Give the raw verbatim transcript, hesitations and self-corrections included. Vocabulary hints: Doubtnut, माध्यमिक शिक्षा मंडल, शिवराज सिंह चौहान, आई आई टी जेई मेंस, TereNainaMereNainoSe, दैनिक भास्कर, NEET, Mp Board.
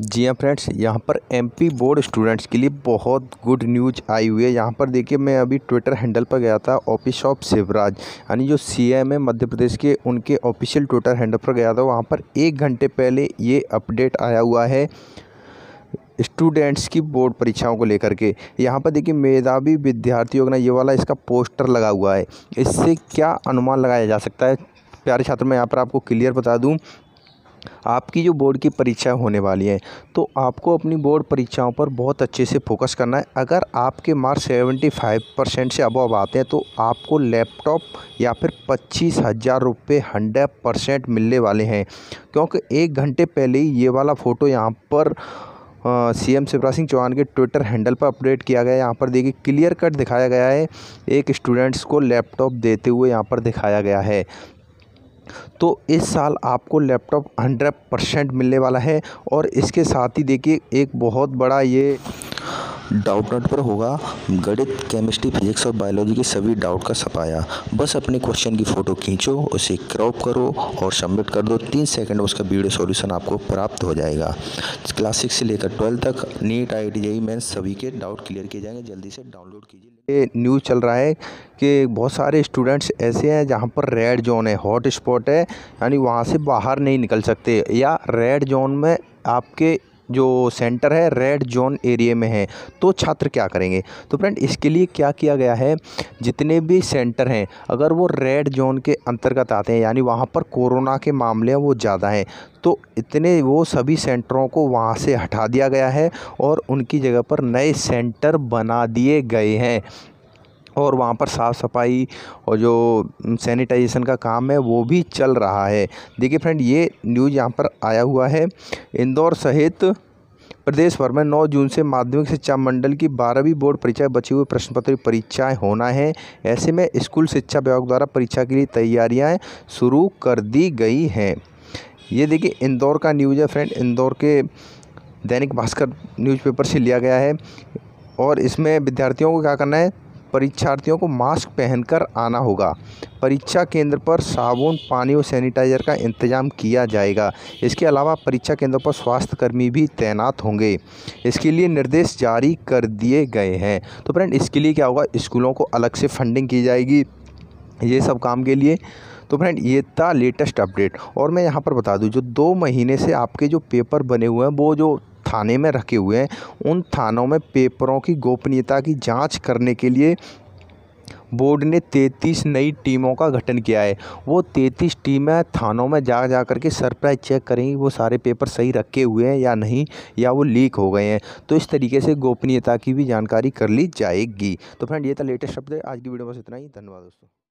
जी हाँ फ्रेंड्स, यहाँ पर एमपी बोर्ड स्टूडेंट्स के लिए बहुत गुड न्यूज आई हुई है। यहाँ पर देखिए, मैं अभी ट्विटर हैंडल पर गया था, ऑफिस ऑफ शिवराज यानी जो सीएम है मध्य प्रदेश के, उनके ऑफिशियल ट्विटर हैंडल पर गया था। वहाँ पर एक घंटे पहले ये अपडेट आया हुआ है स्टूडेंट्स की बोर्ड परीक्षाओं को लेकर के। यहाँ पर देखिए, मेधावी विद्यार्थी योजना ये वाला इसका पोस्टर लगा हुआ है। इससे क्या अनुमान लगाया जा सकता है प्यारे छात्र? मैं यहाँ पर आपको क्लियर बता दूँ, आपकी जो बोर्ड की परीक्षा होने वाली है तो आपको अपनी बोर्ड परीक्षाओं पर बहुत अच्छे से फोकस करना है। अगर आपके मार्क्स पचहत्तर परसेंट से अबव आते हैं तो आपको लैपटॉप या फिर पच्चीस हज़ार रुपये हंड्रेड परसेंट मिलने वाले हैं, क्योंकि एक घंटे पहले ही ये वाला फ़ोटो यहाँ पर सीएम शिवराज सिंह चौहान के ट्विटर हैंडल पर अपडेट किया गया है। यहाँ पर देखिए, क्लियर कट दिखाया गया है, एक स्टूडेंट्स को लैपटॉप देते हुए यहाँ पर दिखाया गया है। तो इस साल आपको लैपटॉप हंड्रेड परसेंट मिलने वाला है। और इसके साथ ही देखिए, एक बहुत बड़ा ये डाउट नोट पर होगा, गणित, केमिस्ट्री, फिजिक्स और बायोलॉजी के सभी डाउट का सफाया। बस अपने क्वेश्चन की फ़ोटो खींचो, उसे क्रॉप करो और सबमिट कर दो। तीन सेकंड में उसका वीडियो सॉल्यूशन आपको प्राप्त हो जाएगा। क्लास सिक्स से लेकर ट्वेल्थ तक NEET, आई आई टी जेई मेंस सभी के डाउट क्लियर किए जाएंगे। जल्दी से डाउनलोड कीजिए। ये न्यूज़ चल रहा है कि बहुत सारे स्टूडेंट्स ऐसे हैं जहाँ पर रेड जोन है, हॉट स्पॉट है, यानी वहाँ से बाहर नहीं निकल सकते, या रेड जोन में आपके जो सेंटर है रेड जोन एरिया में है, तो छात्र क्या करेंगे? तो फ्रेंड, इसके लिए क्या किया गया है, जितने भी सेंटर हैं अगर वो रेड जोन के अंतर्गत आते हैं यानी वहाँ पर कोरोना के मामले वो ज़्यादा हैं, तो इतने वो सभी सेंटरों को वहाँ से हटा दिया गया है और उनकी जगह पर नए सेंटर बना दिए गए हैं। और वहाँ पर साफ़ सफाई और जो सैनिटाइजेशन का काम है वो भी चल रहा है। देखिए फ्रेंड, ये न्यूज़ यहाँ पर आया हुआ है। इंदौर सहित प्रदेश भर में नौ जून से माध्यमिक शिक्षा मंडल की बारहवीं बोर्ड परीक्षा बची हुई प्रश्न पत्र परीक्षाएँ होना है। ऐसे में स्कूल शिक्षा विभाग द्वारा परीक्षा के लिए तैयारियाँ शुरू कर दी गई हैं। ये देखिए, इंदौर का न्यूज़ है फ्रेंड, इंदौर के दैनिक भास्कर न्यूज़पेपर से लिया गया है। और इसमें विद्यार्थियों को क्या करना है, परीक्षार्थियों को मास्क पहनकर आना होगा। परीक्षा केंद्र पर साबुन, पानी और सैनिटाइजर का इंतजाम किया जाएगा। इसके अलावा परीक्षा केंद्रों पर स्वास्थ्यकर्मी भी तैनात होंगे। इसके लिए निर्देश जारी कर दिए गए हैं। तो फ्रेंड, इसके लिए क्या होगा, स्कूलों को अलग से फंडिंग की जाएगी ये सब काम के लिए। तो फ्रेंड, ये था लेटेस्ट अपडेट। और मैं यहाँ पर बता दूँ, जो दो महीने से आपके जो पेपर बने हुए हैं वो जो थाने में रखे हुए हैं, उन थानों में पेपरों की गोपनीयता की जांच करने के लिए बोर्ड ने तैंतीस नई टीमों का गठन किया है। वो तैंतीस टीमें थानों में जा जा करके सरप्राइज चेक करेंगी वो सारे पेपर सही रखे हुए हैं या नहीं, या वो लीक हो गए हैं। तो इस तरीके से गोपनीयता की भी जानकारी कर ली जाएगी। तो फ्रेंड, ये था लेटेस्ट अपडेट। आज की वीडियो बस इतना ही। धन्यवाद दोस्तों।